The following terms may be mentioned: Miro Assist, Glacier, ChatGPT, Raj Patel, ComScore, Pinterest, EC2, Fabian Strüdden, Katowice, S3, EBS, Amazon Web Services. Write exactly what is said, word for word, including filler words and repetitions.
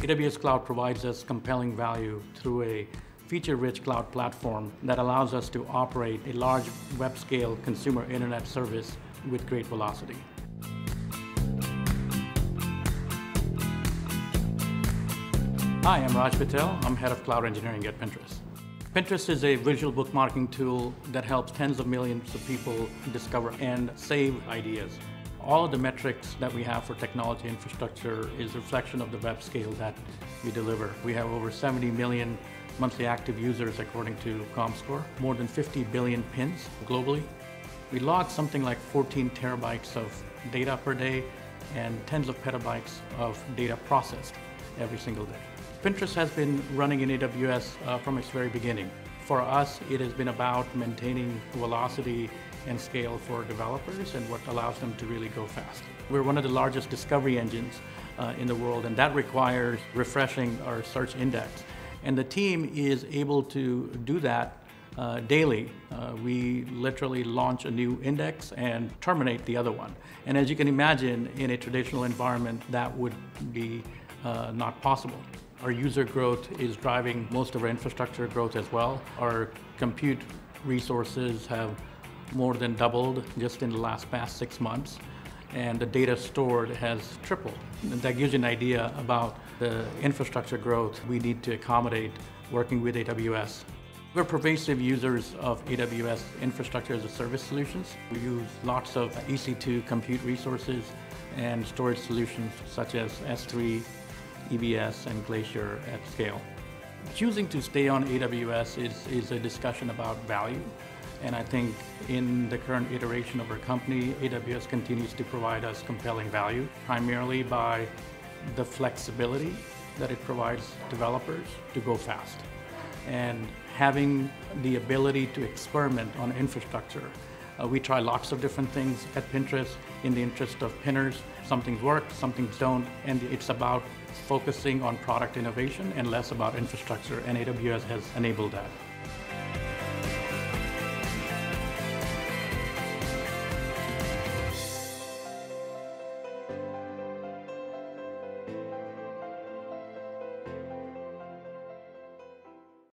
A W S Cloud provides us compelling value through a feature-rich cloud platform that allows us to operate a large web-scale consumer internet service with great velocity. Hi, I'm Raj Patel. I'm head of cloud engineering at Pinterest. Pinterest is a visual bookmarking tool that helps tens of millions of people discover and save ideas. All of the metrics that we have for technology infrastructure is a reflection of the web scale that we deliver. We have over seventy million monthly active users according to ComScore, more than fifty billion pins globally. We log something like fourteen terabytes of data per day and tens of petabytes of data processed every single day. Pinterest has been running in A W S uh, from its very beginning. For us, it has been about maintaining velocity and scale for developers and what allows them to really go fast. We're one of the largest discovery engines uh, in the world, and that requires refreshing our search index. And the team is able to do that uh, daily. Uh, we literally launch a new index and terminate the other one. And as you can imagine, in a traditional environment, that would be uh, not possible. Our user growth is driving most of our infrastructure growth as well. Our compute resources have more than doubled just in the last past six months. And the data stored has tripled. And that gives you an idea about the infrastructure growth we need to accommodate working with A W S. We're pervasive users of A W S infrastructure as a service solutions. We use lots of E C two compute resources and storage solutions such as S three, E B S, and Glacier at scale. Choosing to stay on A W S is, is a discussion about value. And I think in the current iteration of our company, A W S continues to provide us compelling value, primarily by the flexibility that it provides developers to go fast. And having the ability to experiment on infrastructure. Uh, we try lots of different things at Pinterest in the interest of pinners. Some things work, some things don't, and it's about focusing on product innovation and less about infrastructure, and A W S has enabled that.